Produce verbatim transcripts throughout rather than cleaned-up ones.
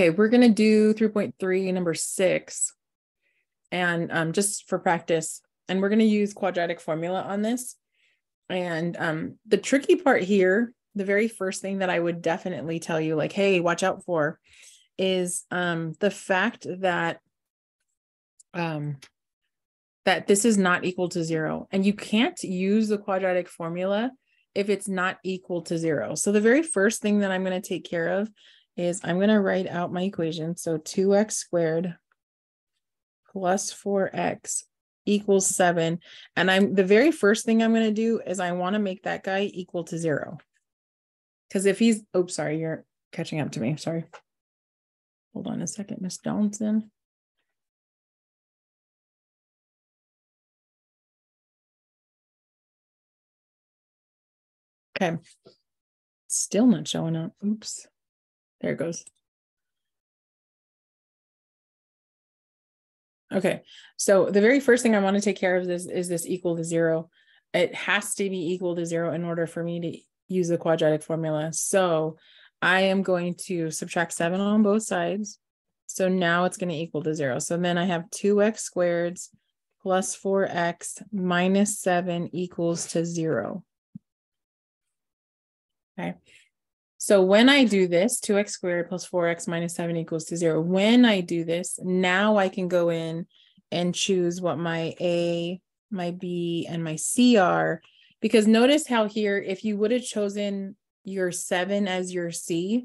Okay, we're going to do three point three, number six, and um, just for practice, and we're going to use quadratic formula on this. And um, the tricky part here, the very first thing that I would definitely tell you, like, hey, watch out for, is um, the fact that um, that this is not equal to zero, and you can't use the quadratic formula if it's not equal to zero. So the very first thing that I'm going to take care of is I'm going to write out my equation. So two x squared plus four x equals seven. And I'm the very first thing I'm going to do is I want to make that guy equal to zero. Because if he's, oops, sorry, you're catching up to me. Sorry. Hold on a second, Miss Johnson. Okay. Still not showing up. Oops. There it goes. Okay. So the very first thing I want to take care of is, is this equal to zero. It has to be equal to zero in order for me to use the quadratic formula. So I am going to subtract seven on both sides. So now it's going to equal to zero. So then I have two x squared plus four x minus seven equals to zero. Okay. So when I do this, two x squared plus four x minus seven equals to zero. When I do this, now I can go in and choose what my A, my B, and my C are. Because notice how here, if you would have chosen your seven as your C,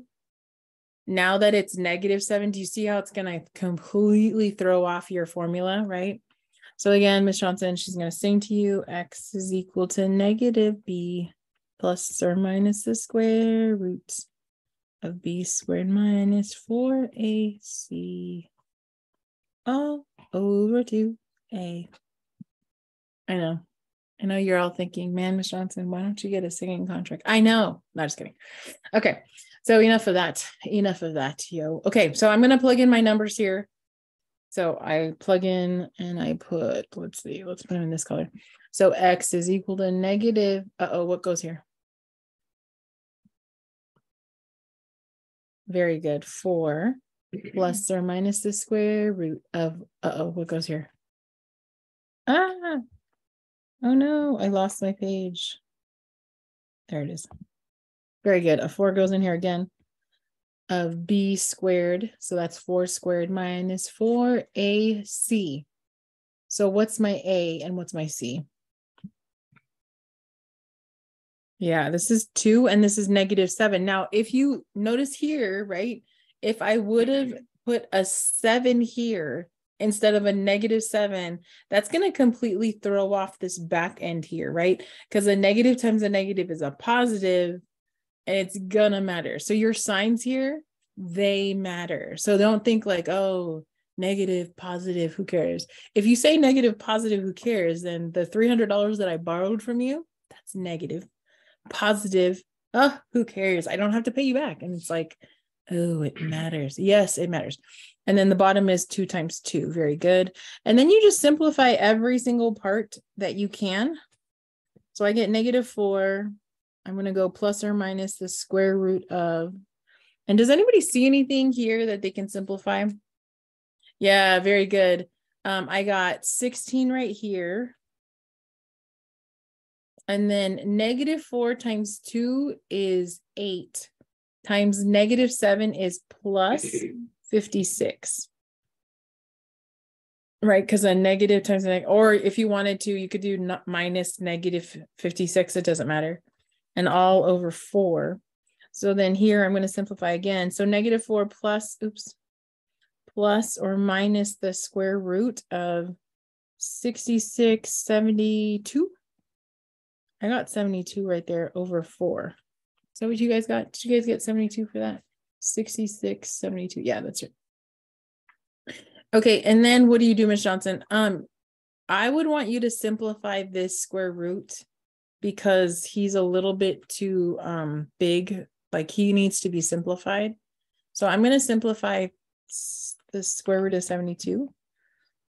now that it's negative seven, do you see how it's going to completely throw off your formula, right? So again, Miz Johnson, she's going to sing to you, x is equal to negative B plus or minus the square root of b squared minus four a c all over two a. I know. I know you're all thinking, man, Miz Johnson, why don't you get a singing contract? I know. No, just kidding. Okay. So enough of that. Enough of that, yo. Okay. So I'm going to plug in my numbers here. So I plug in and I put, let's see, let's put them in this color. So x is equal to negative, uh-oh, what goes here? Very good, four plus or minus the square root of, uh-oh, what goes here? Ah, oh no, I lost my page. There it is. Very good, a four goes in here again. Of b squared, so that's four squared minus four a c. So what's my a and what's my c? Yeah, this is two and this is negative seven. Now, if you notice here, right, if I would have put a seven here instead of a negative seven, that's going to completely throw off this back end here, right? Because a negative times a negative is a positive. It's gonna matter. So your signs here, they matter. So don't think like, oh, negative, positive, who cares? If you say negative, positive, who cares? Then the three hundred dollars that I borrowed from you, that's negative. Positive, oh, who cares? I don't have to pay you back. And it's like, oh, it matters. Yes, it matters. And then the bottom is two times two. Very good. And then you just simplify every single part that you can. So I get negative four. I'm going to go plus or minus the square root of, and does anybody see anything here that they can simplify? Yeah, very good. Um, I got sixteen right here. And then negative four times two is eight times negative seven is plus fifty-six. Right, because a negative times, a, or if you wanted to, you could do not minus negative fifty-six. It doesn't matter. And all over four. So then here I'm going to simplify again. So negative four plus, oops, plus or minus the square root of sixty-six, seventy-two. I got seventy-two right there over four. Is that what you guys got? Did you guys get seventy-two for that? sixty-six, seventy-two. Yeah, that's it. Okay, and then what do you do, Miz Johnson? Um, I would want you to simplify this square root, because he's a little bit too um, big, like he needs to be simplified. So I'm going to simplify the square root of seventy-two.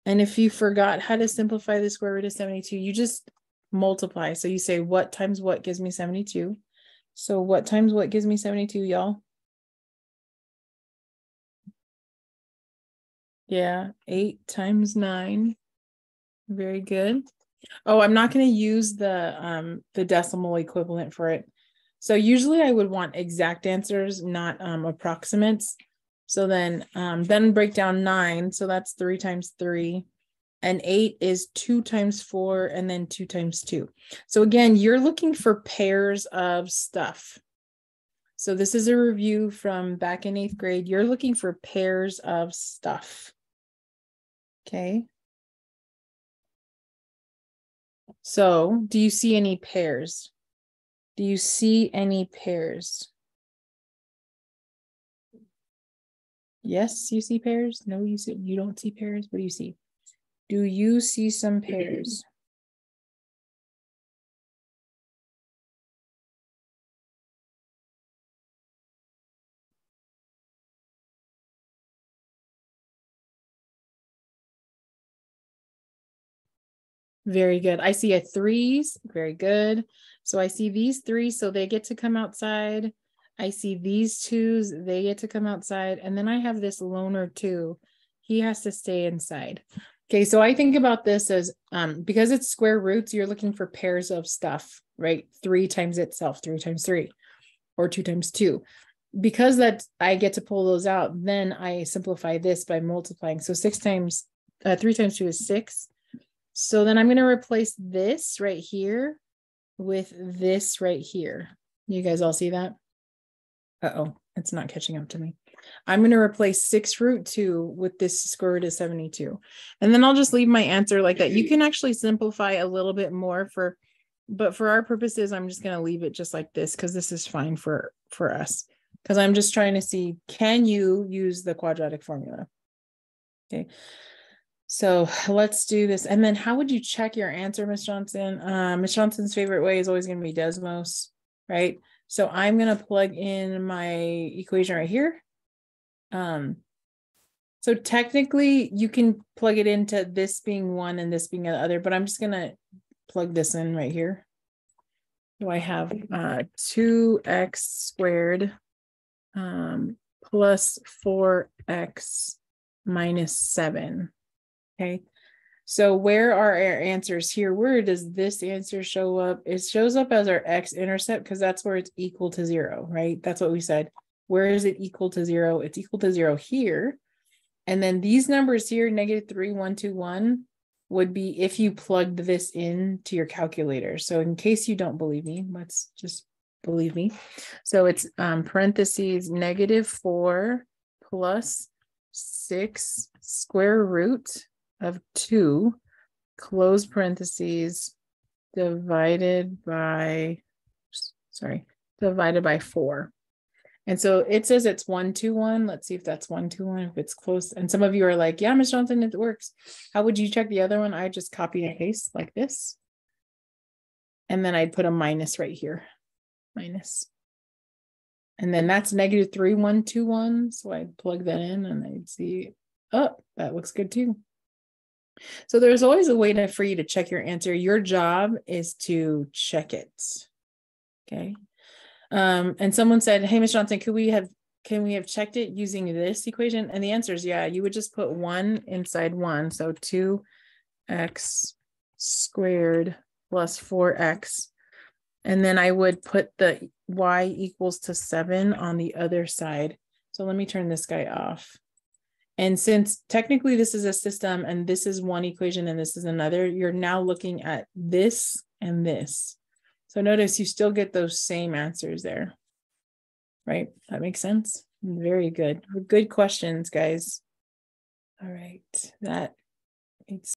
And if you forgot how to simplify the square root of seventy-two, you just multiply. So you say what times what gives me seventy-two. So what times what gives me seventy-two, y'all? Yeah, eight times nine. Very good. Oh, I'm not going to use the um, the decimal equivalent for it. So usually I would want exact answers, not um, approximates. So then, um, then break down nine. So that's three times three. And eight is two times four, and then two times two. So again, you're looking for pairs of stuff. So this is a review from back in eighth grade. You're looking for pairs of stuff. Okay. So do you see any pairs? Do you see any pairs? Yes, you see pairs. No, you see, you don't see pairs. What do you see? Do you see some pairs? Very good. I see a threes. Very good. So I see these three, so they get to come outside. I see these twos, they get to come outside. And then I have this loner two. He has to stay inside. Okay, so I think about this as, um, because it's square roots, you're looking for pairs of stuff, right? Three times itself, three times three, or two times two. Because that I get to pull those out, then I simplify this by multiplying. So six times, uh, three times two is six. So then I'm going to replace this right here with this right here. You guys all see that? Uh-oh, it's not catching up to me. I'm going to replace six root two with this square root of seventy-two. And then I'll just leave my answer like that. You can actually simplify a little bit more for, but for our purposes, I'm just going to leave it just like this because this is fine for, for us. Because I'm just trying to see, can you use the quadratic formula? Okay. So let's do this. And then how would you check your answer, Miz Johnson? Uh, Miz Johnson's favorite way is always going to be Desmos, right? So I'm going to plug in my equation right here. Um, so technically you can plug it into this being one and this being the other, but I'm just going to plug this in right here. So I have uh, two x squared um, plus four x minus seven. Okay, so where are our answers here? Where does this answer show up? It shows up as our x-intercept because that's where it's equal to zero, right? That's what we said. Where is it equal to zero? It's equal to zero here. And then these numbers here, negative three, one, two, one, would be if you plugged this in to your calculator. So in case you don't believe me, let's just believe me. So it's um, parentheses negative four plus six square root of two, close parentheses, divided by, sorry, divided by four. And so it says it's one, two, one. Let's see if that's one, two, one, if it's close. And some of you are like, yeah, Miz Johnson, it works. How would you check the other one? I just copy and paste like this. And then I'd put a minus right here, minus. And then that's negative three, one, two, one. So I'd plug that in and I'd see, oh, that looks good too. So there's always a way to, for you to check your answer. Your job is to check it. Okay. Um, and someone said, hey, Miz Johnson, could we have, can we have checked it using this equation? And the answer is, yeah, you would just put one inside one. So two x squared plus four x. And then I would put the y equals to seven on the other side. So let me turn this guy off. And since technically this is a system and this is one equation and this is another, you're now looking at this and this. So notice you still get those same answers there, right? That makes sense. Very good. Good questions, guys. All right. That makes sense.